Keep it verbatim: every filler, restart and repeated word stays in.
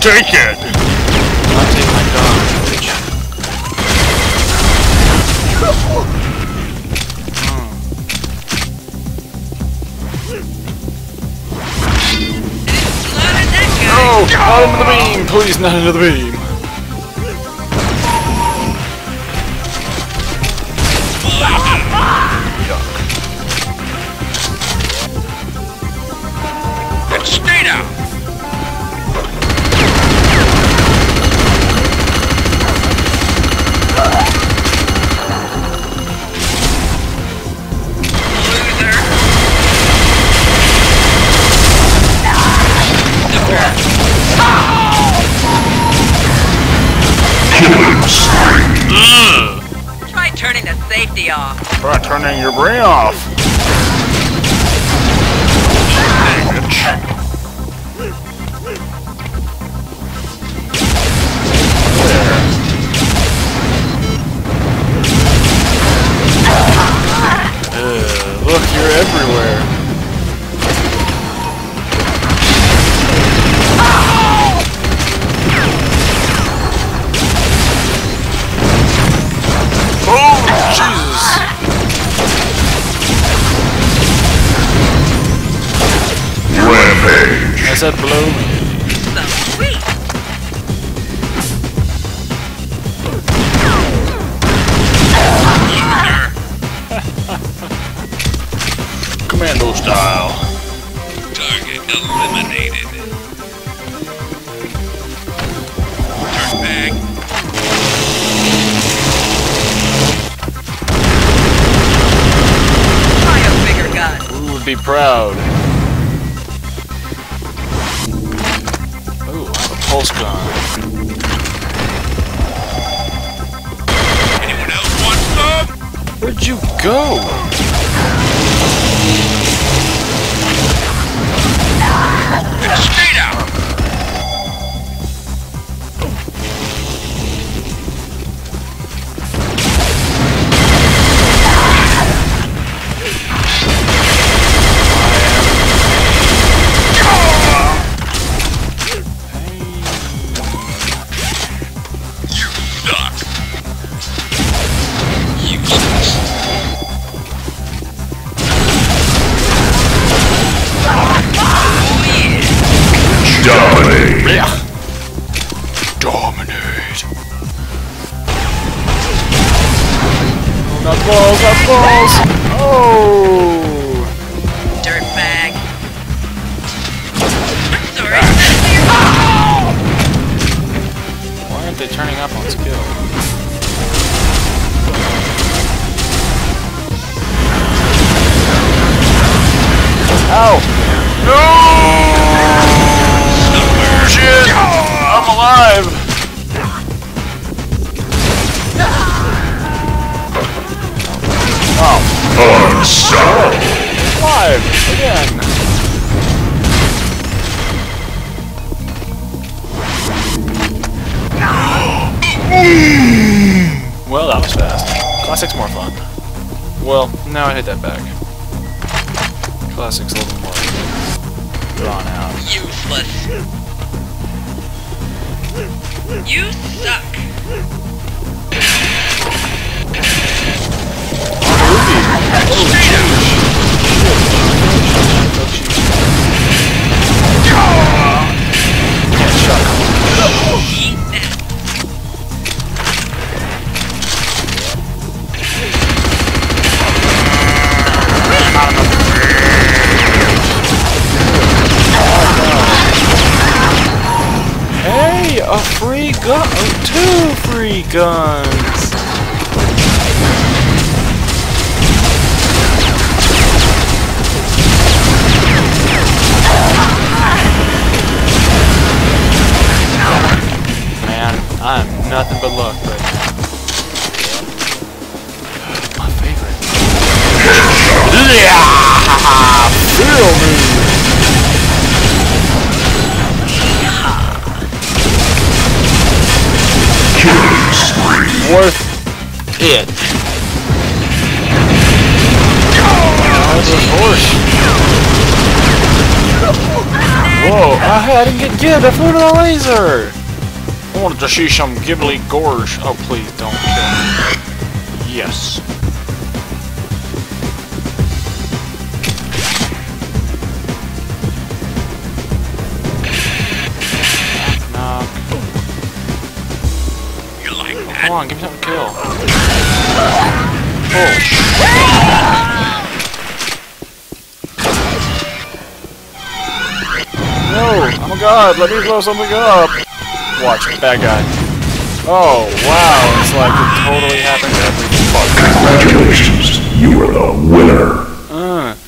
Take it! I'll take my dog, bitch. No! Bottom of the beam! Please, not another beam! Try turning your brain off. Uh, look, you're everywhere. Does that blow me? Commando style. Target eliminated. Turn back. Try a bigger gun. We would be proud. Pulse gun. Anyone else want some? Where'd you go? It's straight out! Balls, up balls! Oh! Dirtbag. I'm sorry. Ah. Oh. Why aren't they turning up on skill? Ow! No! Stubber. Shit! Oh, I'm alive! Unstoppable! Oh, live again! Well, that was fast. Classic's more fun. Well, now I hit that back. Classic's a little more drawn out. Useless! You suck! Oh, hey, a free gun, oh, two free guns. I'm nothing but luck right now. My favorite. Yeah! Feel me! Killing spree. Worth it. Oh, that was a horse. Whoa, I didn't get gibbed, I flew to the laser! I wanted to see some Ghibli Gorge. Oh, please don't kill me. Yes. Knock, knock. You like that? Come on, give me something to kill. Oh. No! Oh my god, let me blow something up! Watch, bad guy. Oh, wow, it's like it totally happened to every fucking. Congratulations, you are the winner! Uh.